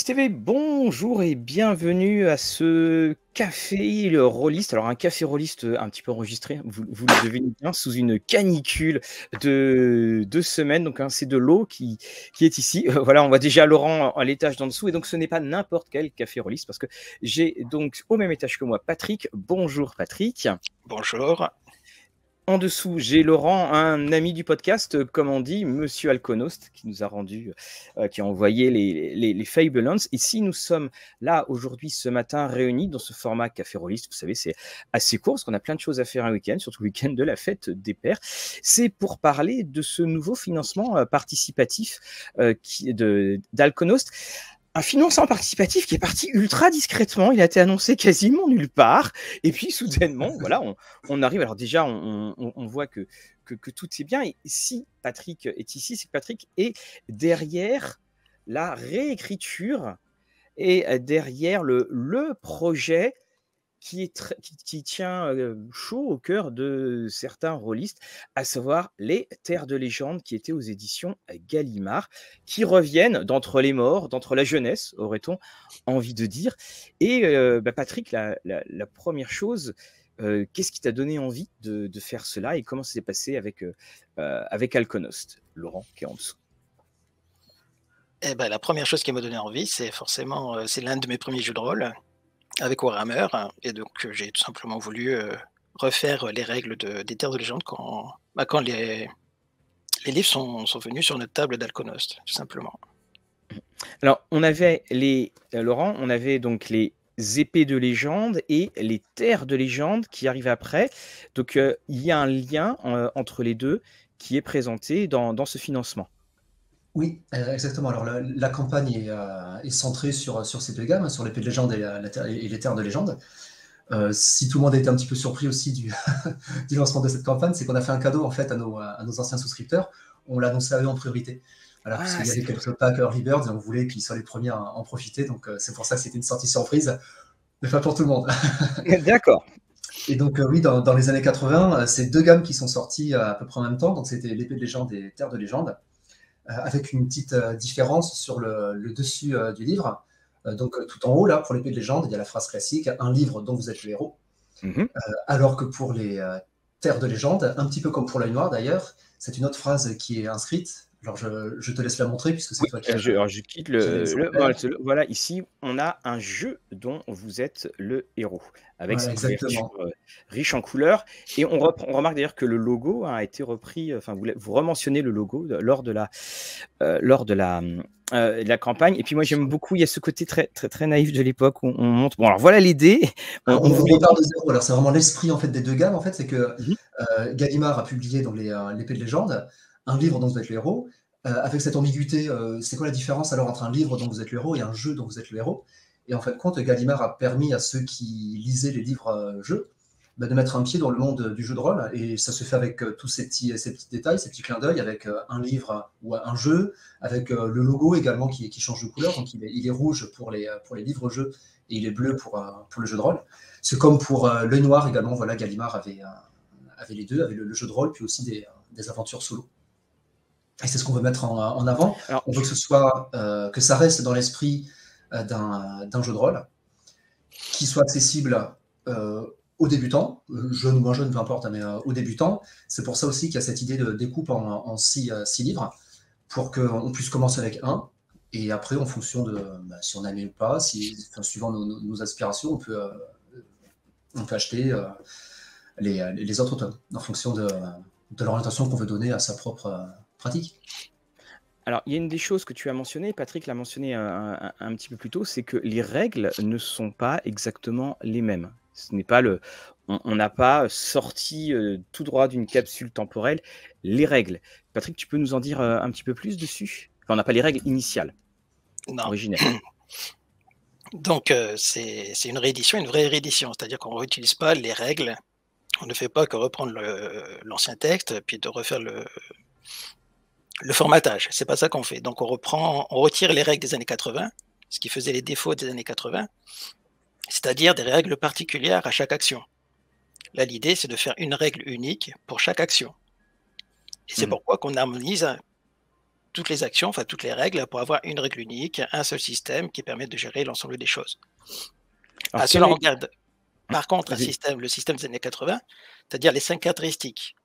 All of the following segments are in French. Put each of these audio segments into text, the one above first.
Rôliste TV, bonjour et bienvenue à ce café rôliste. Alors un café rôliste un petit peu enregistré, vous le devinez bien, sous une canicule de 2 semaines. Donc hein, c'est de l'eau qui est ici. Voilà, on voit déjà Laurent à l'étage d'en dessous. Et donc ce n'est pas n'importe quel café rôliste parce que j'ai donc au même étage que moi Patrick. Bonjour Patrick. Bonjour. En dessous, j'ai Laurent, un ami du podcast, comme on dit, Monsieur Alkonost, qui nous a rendu, qui a envoyé les Fabled Lands. Ici, nous sommes là aujourd'hui, ce matin, réunis dans ce format Café Rôliste. Vous savez, c'est assez court, parce qu'on a plein de choses à faire un week-end, surtout le week-end de la fête des pères. C'est pour parler de ce nouveau financement participatif d'Alkonost. Un financement participatif qui est parti ultra discrètement, il a été annoncé quasiment nulle part, et puis soudainement, voilà, on arrive. Alors déjà, on voit que tout est bien, et si Patrick est ici, c'est que Patrick est derrière la réécriture, et derrière le projet qui tient chaud au cœur de certains rôlistes, à savoir les Terres de Légende qui étaient aux éditions Gallimard, qui reviennent d'entre les morts, d'entre la jeunesse, aurait-on envie de dire. Et Patrick, la première chose, qu'est-ce qui t'a donné envie de faire cela et comment ça s'est passé avec Alkonost, Laurent qui est en dessous? Eh ben, la première chose qui m'a donné envie, c'est forcément, c'est l'un de mes premiers jeux de rôle, avec Warhammer, et donc j'ai tout simplement voulu refaire les règles des Terres de Légende quand les livres sont venus sur notre table d'Alkonost, tout simplement. Alors, on avait Laurent, on avait donc les Épées de Légende et les Terres de Légende qui arrivent après, donc il y a un lien entre les deux qui est présenté dans ce financement. Oui, exactement. Alors la campagne est centrée sur ces deux gammes, sur l'épée de légende et les terres de légende. Si tout le monde était un petit peu surpris aussi du lancement de cette campagne, c'est qu'on a fait un cadeau en fait à nos anciens souscripteurs. On l'a annoncé à eux en priorité. Voilà, parce qu'il y avait quelques packs Early Birds et on voulait qu'ils soient les premiers à en profiter. Donc c'est pour ça que c'était une sortie surprise, mais pas pour tout le monde. D'accord. Et donc oui, dans les années 80, c'est deux gammes qui sont sorties à peu près en même temps. Donc c'était l'épée de légende et terres de légende, avec une petite différence sur le dessus du livre. Donc tout en haut, là, pour l'épée de légende, il y a la phrase classique, un livre dont vous êtes le héros. Mm-hmm. Alors que pour les terres de légende, un petit peu comme pour l'œil noir d'ailleurs, c'est une autre phrase qui est inscrite. Alors je te laisse la montrer puisque c'est toi qui... Alors je quitte le... Voilà, ici, on a un jeu dont vous êtes le héros, avec cette couverture riche en couleurs. Et on remarque d'ailleurs que le logo a été repris, enfin vous rementionnez le logo lors de la campagne. Et puis moi j'aime beaucoup, il y a ce côté très, très, très naïf de l'époque où on monte. Bon, alors voilà les dés. On vous repart de zéro. Alors c'est vraiment l'esprit en fait des deux gammes, en fait, c'est que Gallimard a publié dans l'épée de légende un livre dont vous êtes le héros, avec cette ambiguïté, c'est quoi la différence alors entre un livre dont vous êtes le héros et un jeu dont vous êtes le héros? Et en fin de compte, Gallimard a permis à ceux qui lisaient les livres-jeux de mettre un pied dans le monde du jeu de rôle, et ça se fait avec tous ces petits détails, ces petits clins d'œil, avec un livre ou un jeu, avec le logo également qui change de couleur, donc il est rouge pour les livres-jeux, et il est bleu pour le jeu de rôle. C'est comme pour l'œil noir également, voilà, Gallimard avait les deux, avait le jeu de rôle, puis aussi des aventures solo. Et c'est ce qu'on veut mettre en avant. Alors, on veut que ça reste dans l'esprit d'un jeu de rôle, qui soit accessible aux débutants, jeunes ou moins jeunes, peu importe, mais aux débutants. C'est pour ça aussi qu'il y a cette idée de découpe en 6 livres, pour qu'on puisse commencer avec un, et après, en fonction de si on aime ou pas, suivant nos aspirations, on peut acheter les autres tomes, en fonction de l'orientation qu'on veut donner à sa propre... pratique. Alors, il y a une des choses que tu as mentionné, Patrick l'a mentionné un petit peu plus tôt, c'est que les règles ne sont pas exactement les mêmes. Ce n'est pas on n'a pas sorti tout droit d'une capsule temporelle les règles. Patrick, tu peux nous en dire un petit peu plus dessus? Enfin, on n'a pas les règles initiales, originelles. Donc, c'est une réédition, une vraie réédition, c'est-à-dire qu'on ne réutilise pas les règles, on ne fait pas que reprendre l'ancien texte, puis de refaire le formatage, c'est pas ça qu'on fait. Donc on retire les règles des années 80, ce qui faisait les défauts des années 80, c'est-à-dire des règles particulières à chaque action. Là, l'idée, c'est de faire une règle unique pour chaque action. Et c'est pourquoi qu'on harmonise toutes les actions, enfin toutes les règles, pour avoir une règle unique, un seul système qui permet de gérer l'ensemble des choses. Alors, si on regarde, par contre, le système des années 80, c'est-à-dire les 5 caractéristiques.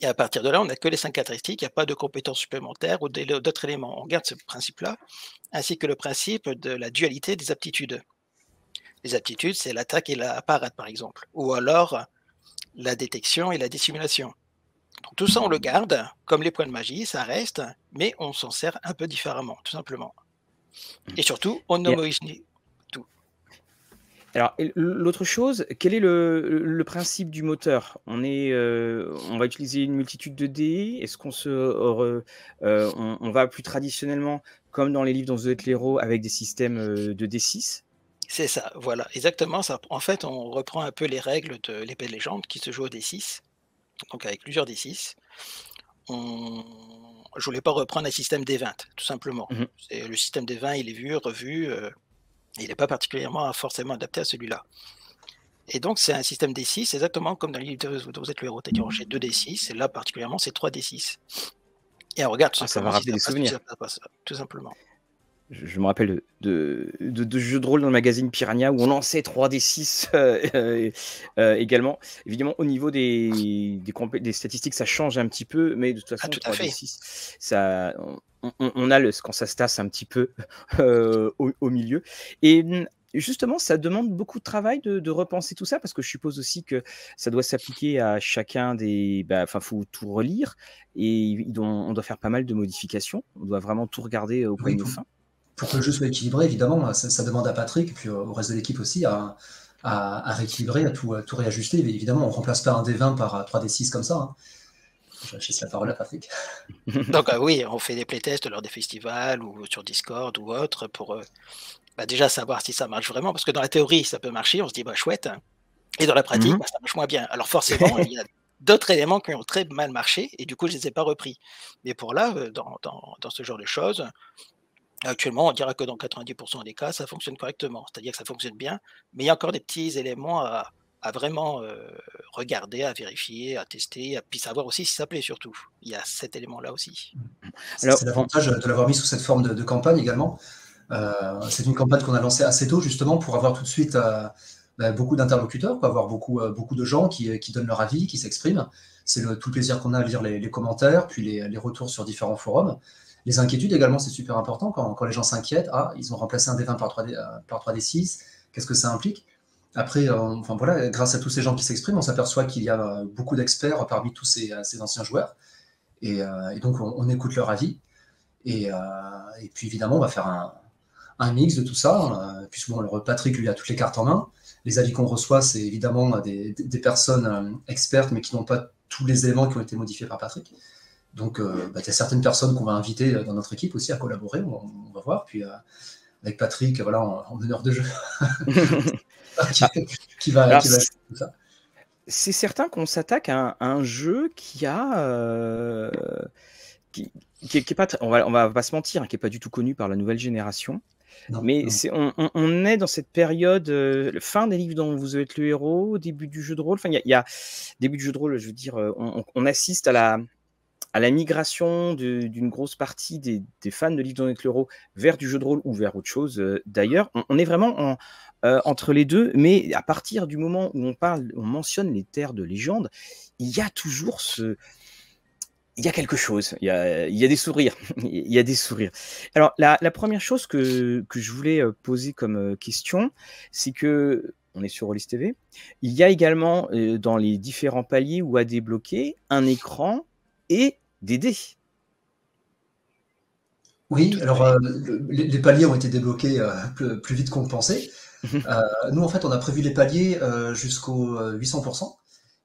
Et à partir de là, on n'a que les 5 caractéristiques, il n'y a pas de compétences supplémentaires ou d'autres éléments. On garde ce principe-là, ainsi que le principe de la dualité des aptitudes. Les aptitudes, c'est l'attaque et la parade, par exemple, ou alors la détection et la dissimulation. Donc, tout ça, on le garde, comme les points de magie, ça reste, mais on s'en sert un peu différemment, tout simplement. Et surtout, on homogenise tout. Alors, l'autre chose, quel est le principe du moteur? On va utiliser une multitude de dés. Est-ce qu'on on va plus traditionnellement, comme dans les livres dans The Hétéro, avec des systèmes de D6? C'est ça, voilà, exactement ça. En fait, on reprend un peu les règles de l'épée de légende qui se joue au D6. Donc avec plusieurs D6, je ne voulais pas reprendre un système D20, tout simplement. Mmh. Le système D20, il est vu, revu, il n'est pas particulièrement forcément adapté à celui-là. Et donc c'est un système D6, exactement comme dans les livres dont vous êtes le héros, c'est-à-dire on jette 2 D6, et là particulièrement c'est 3 D6. Et on regarde tout simplement ça va rappeler des souvenirs. Tout simplement. Je me rappelle de jeux de rôle dans le magazine Piranha où on lançait 3D6 également. Évidemment, au niveau des statistiques, ça change un petit peu, mais de toute façon, 3D6, ça, on a quand ça se tasse un petit peu au milieu. Et justement, ça demande beaucoup de travail de repenser tout ça, parce que je suppose aussi que ça doit s'appliquer à chacun des... Enfin, il faut tout relire, et on doit faire pas mal de modifications. On doit vraiment tout regarder au point de fin. Pour que le jeu soit équilibré, évidemment, ça demande à Patrick, et puis au reste de l'équipe aussi, à rééquilibrer, à tout réajuster. Mais évidemment, on ne remplace pas un D20 par 3D6 comme ça. Hein. Je laisse la parole à Patrick. Donc oui, on fait des playtests lors des festivals, ou sur Discord, ou autre, pour déjà savoir si ça marche vraiment. Parce que dans la théorie, ça peut marcher, on se dit « bah chouette hein. ». Et dans la pratique, ça marche moins bien. Alors forcément, il y a d'autres éléments qui ont très mal marché, et du coup, je ne les ai pas repris. Mais pour là, dans ce genre de choses... Actuellement, on dira que dans 90% des cas, ça fonctionne correctement, c'est-à-dire que ça fonctionne bien, mais il y a encore des petits éléments à vraiment regarder, à vérifier, à tester, puis savoir aussi si ça plaît surtout. Il y a cet élément-là aussi. C'est l'avantage de l'avoir mis sous cette forme de campagne également. C'est une campagne qu'on a lancée assez tôt, justement, pour avoir tout de suite beaucoup d'interlocuteurs, pour avoir beaucoup de gens qui donnent leur avis, qui s'expriment. C'est tout le plaisir qu'on a à lire les commentaires, puis les retours sur différents forums. Les inquiétudes également, c'est super important quand les gens s'inquiètent. Ah, ils ont remplacé un D20 par 3D6, qu'est-ce que ça implique? Après, enfin, voilà, grâce à tous ces gens qui s'expriment, on s'aperçoit qu'il y a beaucoup d'experts parmi tous ces anciens joueurs. Et donc, on écoute leur avis. Et puis, évidemment, on va faire un mix de tout ça. Puis souvent, Patrick, lui, a toutes les cartes en main. Les avis qu'on reçoit, c'est évidemment des personnes expertes, mais qui n'ont pas tous les éléments qui ont été modifiés par Patrick. Donc, il y a certaines personnes qu'on va inviter dans notre équipe aussi à collaborer, on va voir. Puis, avec Patrick, voilà, en meneur de jeu, qui va jouer tout ça. C'est certain qu'on s'attaque à un jeu qui a... qui est pas, on va pas se mentir, hein, qui n'est pas du tout connu par la nouvelle génération. Non, mais on est dans cette période, fin des livres dont vous êtes le héros, début du jeu de rôle. Enfin, il y a début du jeu de rôle, je veux dire, on assiste à la migration d'une grosse partie des fans de livres dont vous êtes le héros vers du jeu de rôle ou vers autre chose d'ailleurs. On est vraiment entre les deux, mais à partir du moment où on mentionne les terres de légende, il y a toujours il y a quelque chose, il y a des sourires, il y a des sourires. Alors la première chose que je voulais poser comme question, c'est que, on est sur Rôliste TV, il y a également dans les différents paliers où à débloquer un écran et des dés. Oui, alors les paliers ont été débloqués plus vite qu'on le pensait. Nous, en fait, on a prévu les paliers jusqu'au 800%.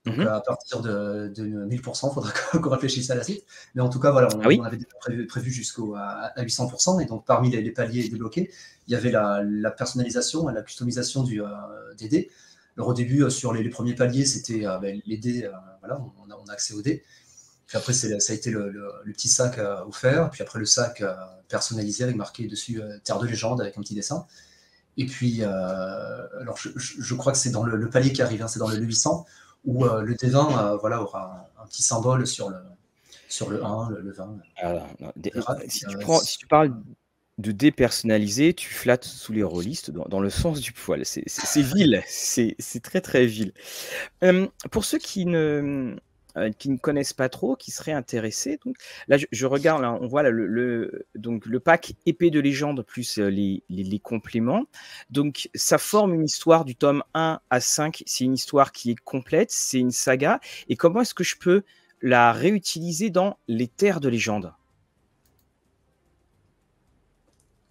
Donc, à partir de 1000%, il faudra qu'on réfléchisse à la suite. Mais en tout cas, voilà, on avait déjà prévu à 800%. Et donc, parmi les paliers débloqués, il y avait la personnalisation et la customisation des dés. Alors, au début, sur les premiers paliers, c'était les dés. Voilà, on a accès aux dés. Puis après, ça a été le petit sac offert, puis après le sac personnalisé avec marqué dessus « Terres de légende » avec un petit dessin. Et puis, alors je crois que c'est dans le palier qui arrive, hein, c'est dans le 800, où le D20 voilà, aura un petit symbole sur le 1, le 20. Alors, non, si tu parles de dépersonnaliser, tu flattes sous les rôlistes dans le sens du poil. C'est vil, c'est très très vil. Pour ceux qui ne connaissent pas trop, qui seraient intéressés, donc, là je regarde, là, on voit là, donc, le pack Épée de Légende plus les compléments. Donc ça forme une histoire du tome 1 à 5, c'est une histoire qui est complète, c'est une saga. Et comment est-ce que je peux la réutiliser dans les Terres de Légende?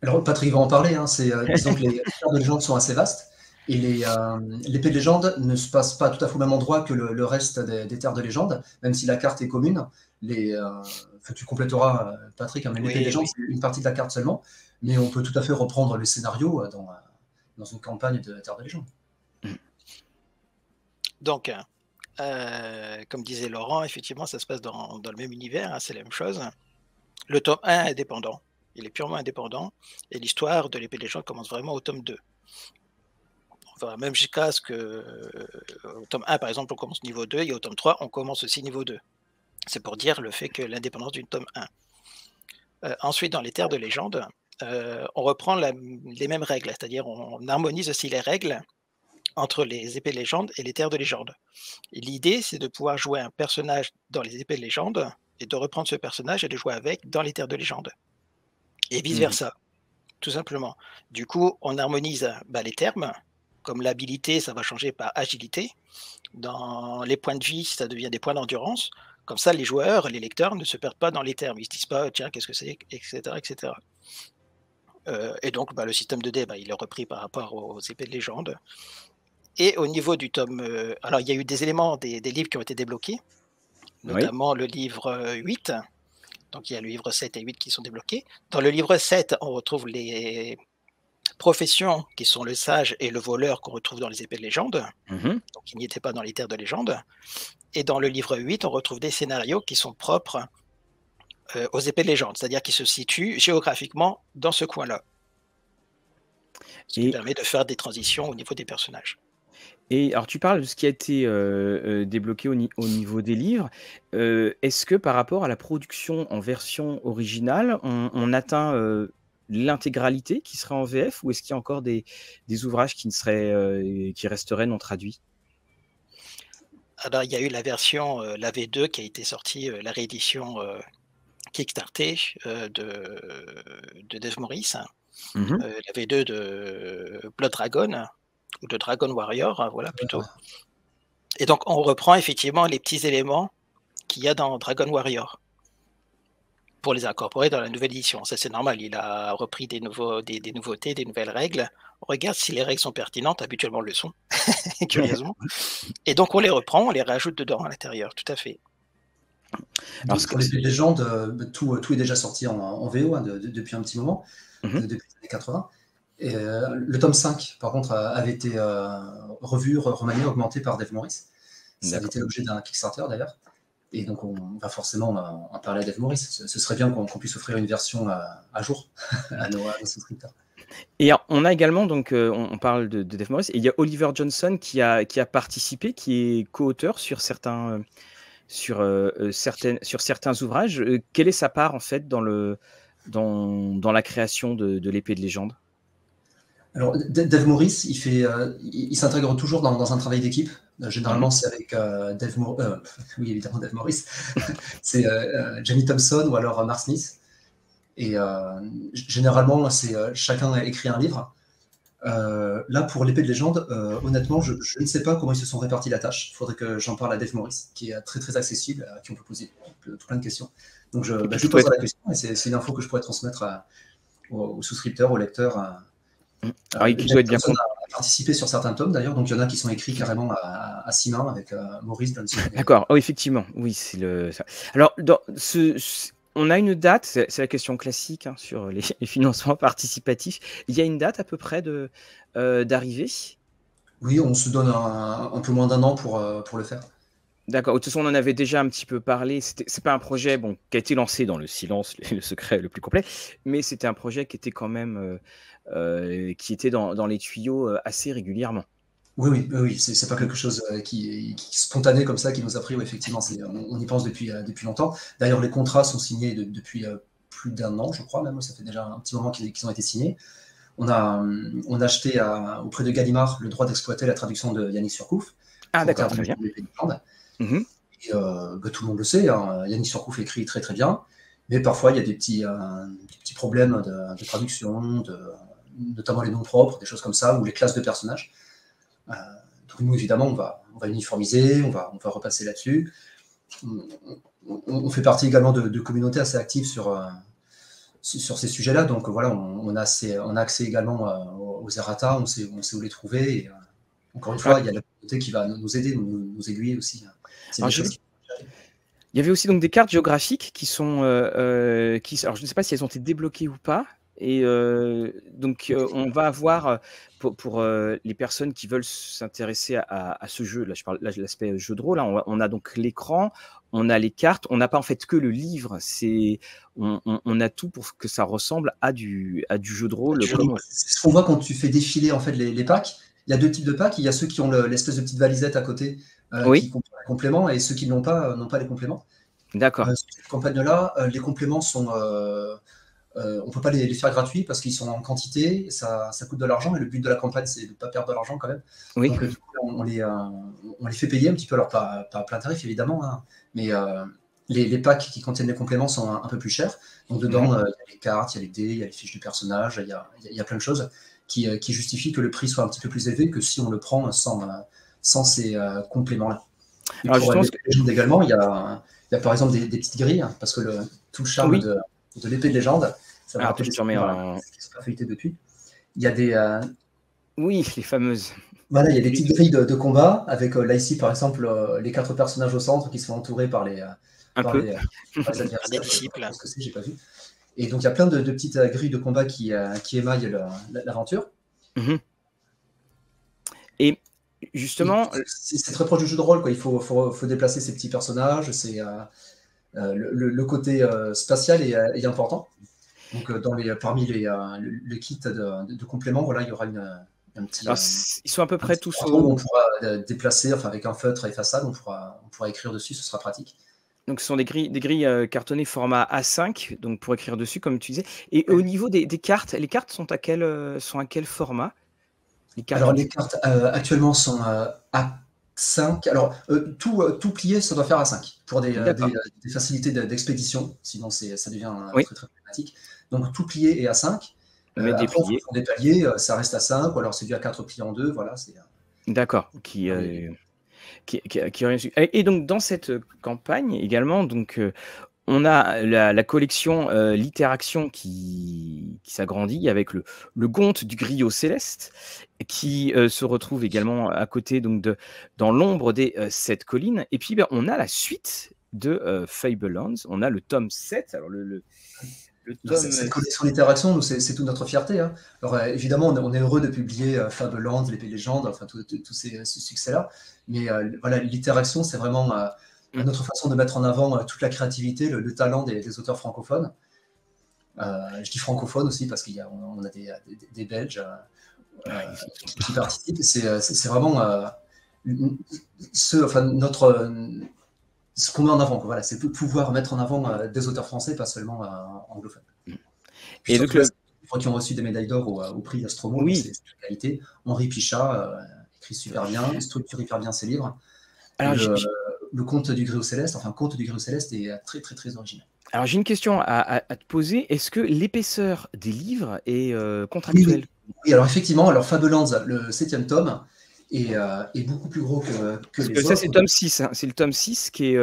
Alors, Patrick va en parler, hein, disons que les Terres de Légende sont assez vastes, et l'Épée de Légende ne se passe pas tout à fait au même endroit que le reste des Terres de Légende, même si la carte est commune. Tu compléteras, Patrick, hein, mais l'Épée de Légende, c'est une partie de la carte seulement, mais on peut tout à fait reprendre le scénario dans une campagne de Terres de Légende. Donc, comme disait Laurent, effectivement, ça se passe dans le même univers, hein, c'est la même chose. Le tome 1 est indépendant. Il est purement indépendant, et l'histoire de l'Épée de Légende commence vraiment au tome 2. On va même jusqu'à ce que, au tome 1, par exemple, on commence niveau 2, et au tome 3, on commence aussi niveau 2. C'est pour dire le fait que l'indépendance du tome 1. Ensuite, dans les Terres de Légende, on reprend les mêmes règles, c'est-à-dire on harmonise aussi les règles entre les Épées de Légende et les Terres de Légende. L'idée, c'est de pouvoir jouer un personnage dans les Épées de Légende, et de reprendre ce personnage et de jouer avec dans les Terres de Légende. Et vice-versa, tout simplement. Du coup, on harmonise les termes, comme l'habilité, ça va changer par agilité. Dans les points de vie, ça devient des points d'endurance. Comme ça, les joueurs, les lecteurs ne se perdent pas dans les termes. Ils ne se disent pas, tiens, qu'est-ce que c'est, etc. etc. Et donc, le système de dés, il est repris par rapport aux Épées de Légende. Et au niveau du tome... alors, il y a eu des éléments, des livres qui ont été débloqués, notamment le livre 8. Donc il y a le livre 7 et 8 qui sont débloqués. Dans le livre 7, on retrouve les professions qui sont le sage et le voleur qu'on retrouve dans les Épées de Légende. Donc ils n'y étaient pas dans les Terres de Légende. Et dans le livre 8, on retrouve des scénarios qui sont propres aux Épées de Légende, c'est-à-dire qui se situent géographiquement dans ce coin-là. Ce qui permet de faire des transitions au niveau des personnages. Et alors, tu parles de ce qui a été débloqué au niveau des livres. Est-ce que par rapport à la production en version originale, on atteint l'intégralité qui serait en VF, ou est-ce qu'il y a encore des ouvrages qui resteraient non traduits? Alors, il y a eu la version, la V2 qui a été sortie, la réédition Kickstarter de Dave Morris, la V2 de Blood Dragon, ou de Dragon Warrior, hein, voilà plutôt. Et donc on reprend effectivement les petits éléments qu'il y a dans Dragon Warrior pour les incorporer dans la nouvelle édition. Ça c'est normal, il a repris des nouveautés, des nouvelles règles. On regarde si les règles sont pertinentes, habituellement le sont, curieusement. Et donc on les reprend, on les rajoute dedans à l'intérieur, tout à fait. Alors, pour les légendes, tout est déjà sorti en VO hein, depuis un petit moment, depuis les années 80. Et le tome 5, par contre, avait été revu, remanié, augmenté par Dave Morris. Ça avait été l'objet d'un Kickstarter, d'ailleurs. Et donc, on va forcément en parler à Dave Morris. Ce serait bien qu'on puisse offrir une version à jour à nos souscripteurs. Et on a également, donc, on parle de Dave Morris, et il y a Oliver Johnson qui a participé, qui est co-auteur sur certains ouvrages. Quelle est sa part, en fait, dans la création de l'Épée de Légende? Alors, Dave Morris, il s'intègre toujours dans un travail d'équipe. Généralement, c'est avec Dave Morris. C'est Jenny Thompson ou alors Mark Smith. Et généralement, c'est chacun écrit un livre. Là, pour l'Épée de Légende, honnêtement, je ne sais pas comment ils se sont répartis la tâche. Il faudrait que j'en parle à Dave Morris, qui est très très accessible, à qui on peut poser tout plein de questions. Donc, je lui poserai la question, et c'est une info que je pourrais transmettre aux souscripteurs, aux lecteurs. Il doit être bien participer sur certains tomes d'ailleurs, donc il y en a qui sont écrits carrément à six mains avec Maurice Johnson. D'accord, oh, effectivement, oui, c'est le. Alors, on a une date, c'est la question classique hein, sur les financements participatifs. Il y a une date à peu près d'arrivée? Oui, on se donne un peu moins d'un an pour le faire. D'accord, de toute façon, on en avait déjà un petit peu parlé. C'est pas un projet qui a été lancé dans le silence, le secret le plus complet, mais c'était un projet qui était quand même qui était dans les tuyaux assez régulièrement. Oui, c'est pas quelque chose qui est spontané comme ça, qui nous a pris. Oui, effectivement, on y pense depuis longtemps. D'ailleurs, les contrats sont signés depuis plus d'un an, je crois, même. Ça fait déjà un petit moment qu'ils ont été signés. On a acheté auprès de Gallimard le droit d'exploiter la traduction de Yannis Surcouf. Ah, d'accord, très bien. Et, tout le monde le sait, hein, Yannis Surcouf écrit très très bien, mais parfois il y a des petits problèmes de traduction, notamment les noms propres, des choses comme ça, ou les classes de personnages. Donc nous, évidemment, on va uniformiser, on va repasser là-dessus. On fait partie également de communautés assez actives sur ces sujets-là, donc voilà, on a accès également aux errata, on sait où les trouver, et encore une fois, il y a la communauté qui va nous aider, nous aiguiller aussi. Il y avait aussi donc des cartes géographiques qui sont... alors je ne sais pas si elles ont été débloquées ou pas, et on va avoir, pour les personnes qui veulent s'intéresser à ce jeu, là je parle de l'aspect jeu de rôle, hein, on a donc l'écran, on a les cartes, on n'a pas en fait que le livre, on a tout pour que ça ressemble à du jeu de rôle. C'est ce qu'on voit quand tu fais défiler en fait, les packs. Il y a deux types de packs, il y a ceux qui ont l'espèce de petite valisette à côté, qui comprend les compléments, et ceux qui n'ont pas, les compléments. D'accord. Cette campagne-là, les compléments sont... on ne peut pas les faire gratuits parce qu'ils sont en quantité, ça coûte de l'argent, et le but de la campagne, c'est de ne pas perdre de l'argent quand même. Oui. Donc, du coup, on les fait payer un petit peu, alors pas à plein tarif évidemment, hein, mais les packs qui contiennent les compléments sont un peu plus chers. Donc dedans, il y a les cartes, il y a les dés, il y a les fiches du personnage, il y a plein de choses qui justifient que le prix soit un petit peu plus élevé que si on le prend sans ces compléments-là. Alors pour Légende également, il y a par exemple des petites grilles, hein, parce que tout le charme de l'épée de légende, ça va rappeler feuilleté depuis. Il y a des... Oui, les fameuses. Voilà, il y a des petites grilles de combat, avec là ici, par exemple, les 4 personnages au centre qui sont entourés par les... par les adversaires, parce que j'ai pas vu. Et donc, il y a plein de petites grilles de combat qui émaillent l'aventure. Et justement... C'est très proche du jeu de rôle, quoi. Il faut déplacer ces petits personnages, le côté spatial est important. Donc, parmi les kits de compléments, voilà, il y aura un petit... Alors, ils sont à peu près tous... On pourra déplacer, enfin, avec un feutre à effaçable, on pourra écrire dessus, ce sera pratique. Donc, ce sont des grilles cartonnées format A5, donc pour écrire dessus, comme tu disais. Et au niveau des cartes, les cartes sont à quel format? Alors, les cartes actuellement sont A5. Alors, tout plié, ça doit faire A5 pour des facilités d'expédition. Sinon, ça devient très, très problématique. Donc, tout plié est A5. Mais des paliers, ça reste A5. Ou alors, c'est du A4 plié en 2. Voilà, c'est... D'accord. Et donc dans cette campagne également, donc on a la collection Littéraction qui s'agrandit avec le Gonte du Griot Céleste qui se retrouve également à côté, donc dans l'ombre des 7 collines. Et puis on a la suite de Fabled Lands, on a le tome 7. Alors cette collection Littéraction, c'est toute notre fierté, hein. Alors évidemment, on est heureux de publier Fabled Lands, l'épée de légende, enfin tous ces succès-là. Mais voilà, Littéraction, c'est vraiment notre façon de mettre en avant toute la créativité, le talent des auteurs francophones. Je dis francophones aussi parce qu'on a des Belges qui participent. C'est vraiment ce qu'on met en avant, voilà, c'est pouvoir mettre en avant des auteurs français, pas seulement anglophones. Puis et donc les livres qui ont reçu des médailles d'or au prix Astromo, c'est la qualité. Henri Pichat écrit super bien, structure hyper bien ses livres. Alors, le Conte du Griot Céleste, est très très très original. Alors j'ai une question à te poser. Est-ce que l'épaisseur des livres est contractuelle? Oui, alors effectivement, Fabled Lands, le 7e tome, est beaucoup plus gros que les autres. Ça, c'est le tome 6, hein. C'est le tome 6 qui est,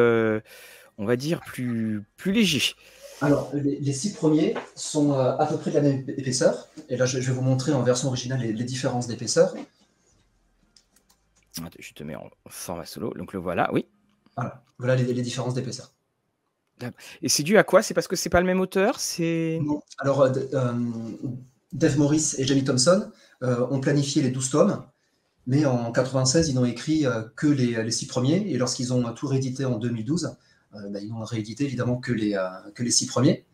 on va dire, plus léger. Alors, les 6 premiers sont à peu près de la même épaisseur. Et là, je vais vous montrer en version originale les différences d'épaisseur. Je te mets en format solo, donc le voilà, oui. Voilà les différences d'épaisseur. Et c'est dû à quoi? C'est parce que c'est pas le même auteur? Non, alors Dave Morris et Jenny Thompson ont planifié les 12 tomes. Mais en 1996, ils n'ont écrit que les 6 premiers. Et lorsqu'ils ont tout réédité en 2012, ils n'ont réédité évidemment que les 6 premiers.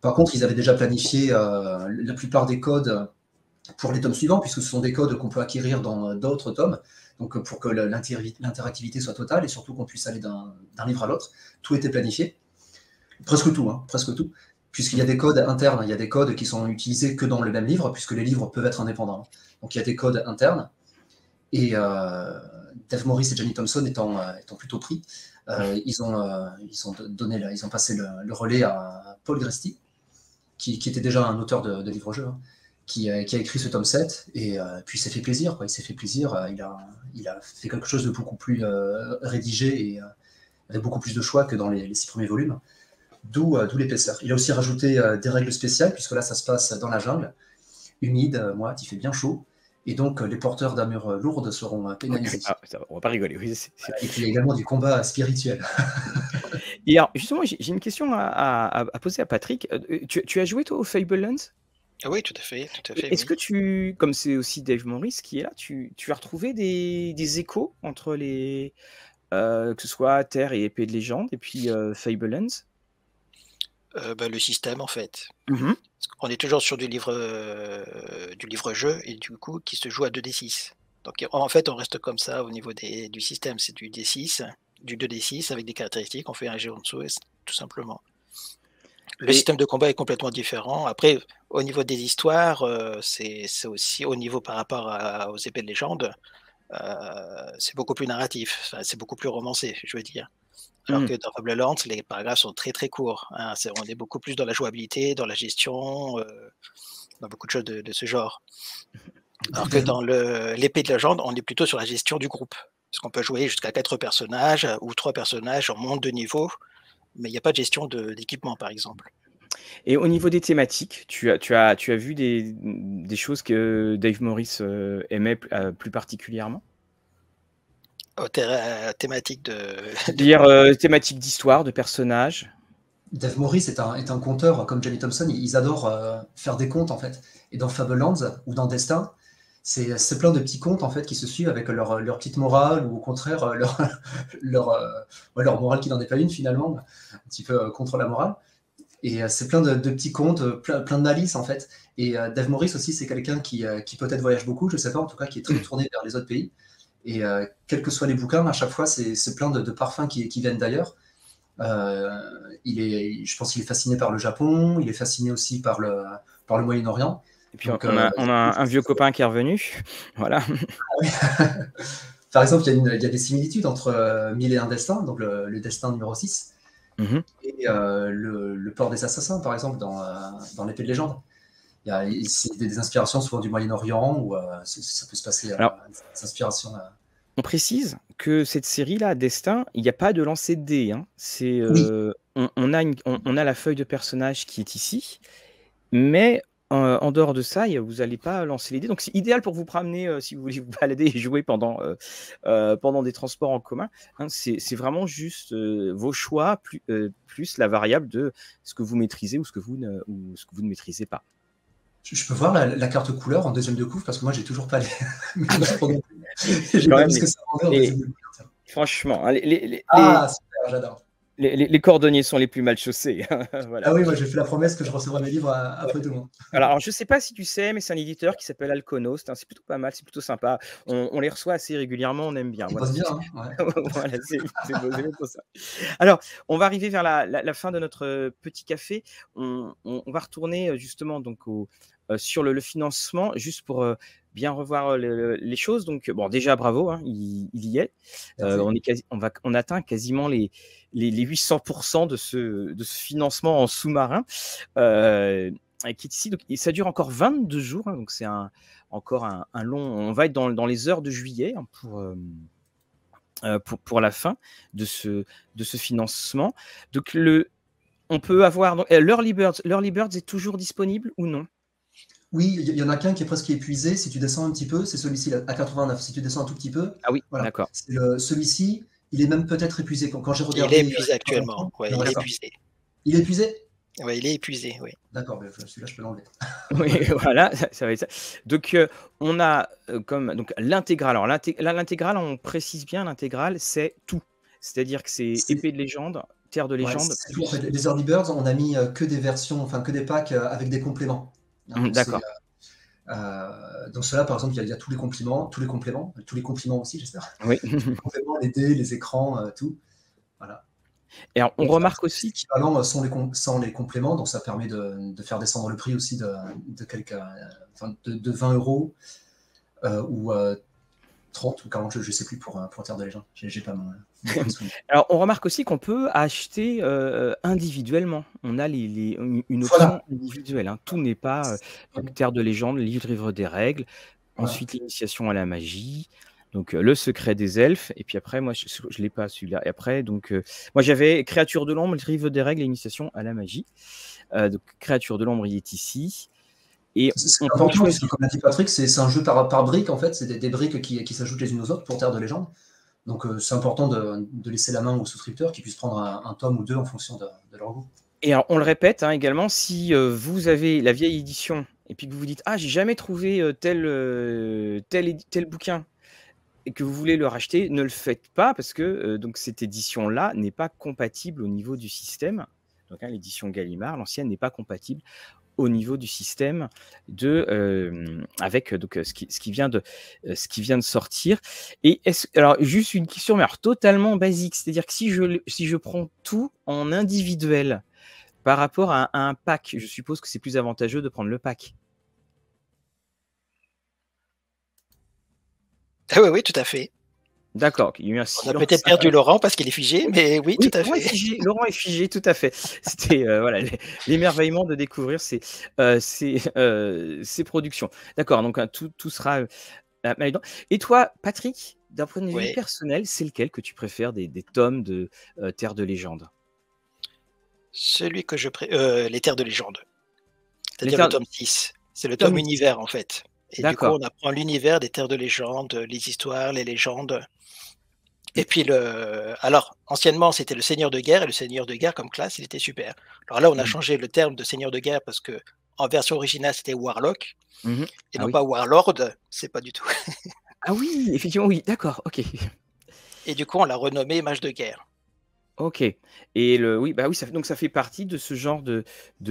Par contre, ils avaient déjà planifié la plupart des codes pour les tomes suivants, puisque ce sont des codes qu'on peut acquérir dans d'autres tomes. Donc pour que l'interactivité soit totale et surtout qu'on puisse aller d'un livre à l'autre, tout était planifié, presque tout, puisqu'il y a des codes internes, il y a des codes qui sont utilisés que dans le même livre, puisque les livres peuvent être indépendants. Donc il y a des codes internes, et Dave Morris et Jenny Thompson étant plutôt pris, ils ont passé le relais à Paul Gresty, qui était déjà un auteur de livres-jeux, hein, qui a écrit ce tome 7, et puis il s'est fait plaisir, quoi. Il s'est fait plaisir, il a fait quelque chose de beaucoup plus rédigé, et avec beaucoup plus de choix que dans les 6 premiers volumes, d'où l'épaisseur. Il a aussi rajouté des règles spéciales, puisque là ça se passe dans la jungle, humide, moite, il fait bien chaud, et donc les porteurs d'armures lourdes seront pénalisés. Ah, on va pas rigoler, oui. Et puis il y a également du combat spirituel. Et alors, justement, j'ai une question à poser à Patrick. Tu as joué, toi, au Fabled Lands ? Oui, tout à fait. Est-ce que tu, comme c'est aussi Dave Morris qui est là, tu as retrouvé des échos entre les, que ce soit Terres et Épée de Légende, et puis Fabled Lands ? Le système, en fait. Mm-hmm. On est toujours sur du livre-jeu, et du coup, qui se joue à 2d6. Donc, en fait, on reste comme ça au niveau du système. C'est du d6, du 2d6 avec des caractéristiques. On fait un jeu en dessous, tout simplement. Le système de combat est complètement différent. Après, au niveau des histoires, c'est aussi au niveau par rapport aux épées de légende, c'est beaucoup plus narratif, enfin, c'est beaucoup plus romancé, je veux dire. Alors que dans Fabled Lands, les paragraphes sont très très courts, hein. On est beaucoup plus dans la jouabilité, dans la gestion, dans beaucoup de choses de ce genre. Alors que dans l'épée de légende, on est plutôt sur la gestion du groupe. Parce qu'on peut jouer jusqu'à 4 personnages ou 3 personnages, on monte de niveau. Mais il n'y a pas de gestion d'équipement, par exemple. Et au niveau des thématiques, tu as vu des choses que Dave Morris aimait plus particulièrement? Thématique thématique d'histoire, de personnages. Dave Morris est un conteur, comme Jenny Thompson. Ils adorent faire des contes, en fait. Et dans Fabled Lands ou dans Destin, c'est plein de petits contes en fait qui se suivent avec leur petite morale, ou au contraire leur morale qui n'en est pas une finalement, un petit peu contre la morale. Et c'est plein de petits contes, plein de malice en fait. Et Dave Morris aussi, c'est quelqu'un qui peut-être voyage beaucoup, je ne sais pas, en tout cas qui est très tourné vers les autres pays. Et quels que soient les bouquins, à chaque fois c'est plein de parfums qui viennent d'ailleurs. Je pense qu'il est fasciné par le Japon, il est fasciné aussi par le Moyen-Orient. Et puis donc, on a un vieux copain qui est revenu, voilà. Par exemple, il y a des similitudes entre Mille et un destin, donc le destin numéro 6, et le port des assassins, par exemple, dans l'épée de légende. C'est des inspirations souvent du Moyen-Orient, où ça peut se passer, alors, des inspirations... On précise que cette série-là, Destin, il n'y a pas de lancer de dés, hein. On a la feuille de personnage qui est ici, mais... En dehors de ça, vous n'allez pas lancer les dés. Donc, c'est idéal pour vous promener, si vous voulez vous balader et jouer pendant des transports en commun. Hein, c'est vraiment juste vos choix, plus la variable de ce que vous maîtrisez ou ce que vous ne maîtrisez pas. Je peux voir la carte couleur en deuxième de couvre, parce que moi, j'ai toujours pas les... Franchement, j'adore. Les cordonniers sont les plus mal chaussés. Voilà. Ah oui, moi j'ai fait la promesse que je recevrai mes livres après tout le monde. Alors je ne sais pas si tu sais, mais c'est un éditeur qui s'appelle Alkonost, hein. C'est plutôt pas mal, c'est plutôt sympa. On les reçoit assez régulièrement, on aime bien. Voilà. Bien, hein, ouais. Voilà, c'est beau, c'est pour ça. Alors, on va arriver vers la fin de notre petit café. On va retourner justement donc sur le financement, juste pour bien revoir les choses. Donc, bon, déjà, bravo, hein, il y est. On atteint quasiment les 800% de ce financement en sous-marin qui est ici. Donc, et ça dure encore 22 jours. Hein, donc, c'est encore un long... On va être dans les heures de juillet, hein, pour la fin de ce financement. Donc, on peut avoir... Donc, l'Early Birds est toujours disponible ou non? Oui, il y en a qu'un qui est presque épuisé. Si tu descends un petit peu, c'est celui-ci à 89. Si tu descends un tout petit peu, ah oui, voilà, d'accord. Celui-ci, il est même peut-être épuisé. Quand j'ai regardé, il est épuisé actuellement. Ouais, non, il est épuisé. Oui, il est épuisé. Oui. D'accord, celui-là, je peux l'enlever. Oui, voilà, ça va être ça. Donc, on a comme donc l'intégrale. Alors, l'intégrale, on précise bien, l'intégrale, c'est tout. C'est-à-dire que c'est épée de légende, terre de légende. Ouais, plus... Les Early Birds, on a mis que des versions, enfin que des packs avec des compléments. D'accord. Dans cela, par exemple, il y a tous les compliments, tous les compliments aussi, j'espère. Oui. Les compléments, les dés, les écrans, tout. Voilà. Et alors, on remarque aussi l'équivalent sans les compléments, donc ça permet de faire descendre le prix aussi de 20 euros ou 30 ou 40, je ne sais plus, pour Terres de Légende. J'ai pas mal. Alors, on remarque aussi qu'on peut acheter individuellement. On a une option individuelle. Hein. Tout n'est pas Terres de Légende, livre des règles, ensuite l'initiation à la magie. Donc, le secret des elfes. Et puis après, moi, je ne l'ai pas celui-là. Et après, donc, moi, j'avais Créature de l'ombre, livre des règles et initiation à la magie. Donc, Créature de l'ombre, il est ici. Et c'est important, parce que, comme l'a dit Patrick, c'est un jeu par briques, en fait. C'est des briques qui s'ajoutent les unes aux autres pour Terres de Légende. Donc, c'est important de laisser la main aux souscripteurs qui puissent prendre un tome ou deux en fonction de leur goût. Et alors, on le répète hein, également, si vous avez la vieille édition et puis que vous vous dites « Ah, j'ai jamais trouvé tel bouquin », et que vous voulez le racheter, ne le faites pas parce que donc cette édition-là n'est pas compatible au niveau du système. Donc, hein, l'édition Gallimard, l'ancienne, n'est pas compatible au niveau du système avec donc, ce qui vient de sortir. Et alors, juste une question, mais alors, totalement basique, c'est-à-dire que si je prends tout en individuel par rapport à un pack, je suppose que c'est plus avantageux de prendre le pack. Ah oui, tout à fait. D'accord. On a peut-être perdu Laurent parce qu'il est figé, mais oui, tout à fait. Laurent est figé, tout à fait. C'était voilà, l'émerveillement de découvrir ces productions. D'accord, donc hein, tout sera... Et toi, Patrick, d'un point de vue personnel, c'est lequel que tu préfères des tomes de Terres de Légende? Celui que je préfère... les Terres de Légende. C'est-à-dire le tome 6. C'est le tome univers, en fait. Et du coup, on apprend l'univers des Terres de Légende, les histoires, les légendes. Et puis, alors, anciennement, c'était le Seigneur de Guerre, et le Seigneur de Guerre, comme classe, il était super. Alors là, on a changé le terme de Seigneur de Guerre, parce que en version originale, c'était Warlock, et non pas Warlord, c'est pas du tout. Ah oui, effectivement, oui, d'accord, ok. Et du coup, on l'a renommé Mage de Guerre. Ok. Et oui, donc ça fait partie de ce genre de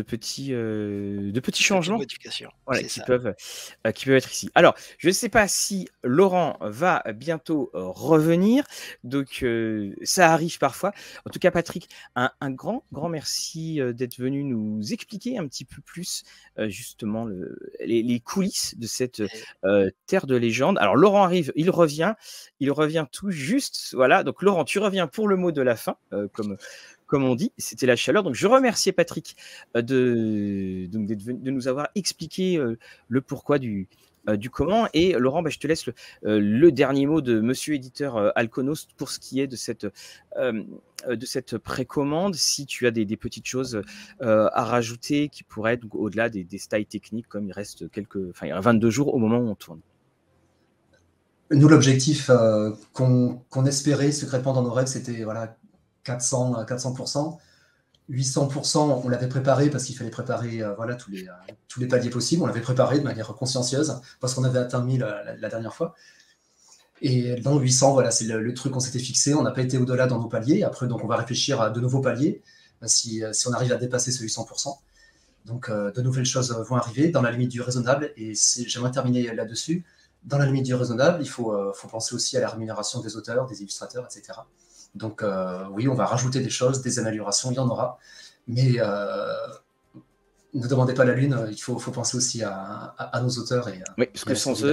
petits changements voilà, qui peuvent être ici. Alors, je ne sais pas si Laurent va bientôt revenir. Donc, ça arrive parfois. En tout cas, Patrick, un grand, grand merci d'être venu nous expliquer un petit peu plus justement les coulisses de cette Terre de Légende. Alors, Laurent arrive, il revient tout juste. Voilà. Donc, Laurent, tu reviens pour le mot de la fin. Comme on dit, c'était la chaleur. Donc, je remercie Patrick de nous avoir expliqué le pourquoi du comment. Et Laurent, je te laisse le dernier mot de Monsieur Éditeur Alkonost pour ce qui est de cette précommande. Si tu as des petites choses à rajouter qui pourraient être au-delà des styles techniques, comme il reste il y a 22 jours au moment où on tourne. Nous, l'objectif qu'on espérait secrètement dans nos rêves, c'était 400%, 800%, on l'avait préparé parce qu'il fallait préparer tous les paliers possibles. On l'avait préparé de manière consciencieuse parce qu'on avait atteint 1000 la dernière fois. Et dans 800, voilà, c'est le truc qu'on s'était fixé. On n'a pas été au-delà dans nos paliers. Après, donc, on va réfléchir à de nouveaux paliers si on arrive à dépasser ce 800%. Donc, de nouvelles choses vont arriver dans la limite du raisonnable. Et j'aimerais terminer là-dessus. Dans la limite du raisonnable, il faut penser aussi à la rémunération des auteurs, des illustrateurs, etc. Donc oui, on va rajouter des choses, des améliorations, il y en aura. Mais ne demandez pas la lune, il faut penser aussi à nos auteurs. Oui, parce que sans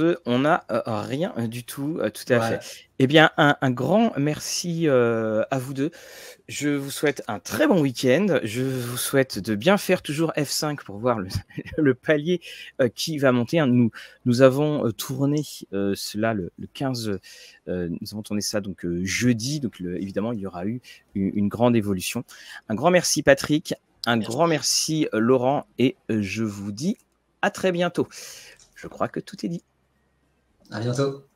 eux, on n'a rien du tout, tout à fait. Eh bien, un grand merci à vous deux. Je vous souhaite un très bon week-end. Je vous souhaite de bien faire toujours F5 pour voir le palier qui va monter. Nous avons tourné cela le 15. Nous avons tourné ça donc jeudi. Donc évidemment, il y aura eu une grande évolution. Un grand merci Patrick. Un grand merci Laurent. Et je vous dis à très bientôt. Je crois que tout est dit. À bientôt.